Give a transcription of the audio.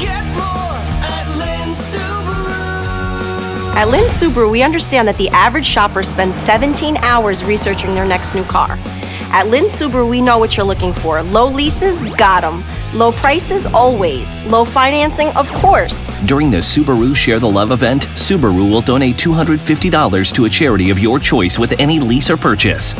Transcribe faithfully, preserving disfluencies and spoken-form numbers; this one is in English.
Get more at Lynnes Subaru. At Lynnes Subaru, we understand that the average shopper spends seventeen hours researching their next new car. At Lynnes Subaru, we know what you're looking for. Low leases, got them. Low prices, always. Low financing, of course. During the Subaru Share the Love event, Subaru will donate two hundred fifty dollars to a charity of your choice with any lease or purchase.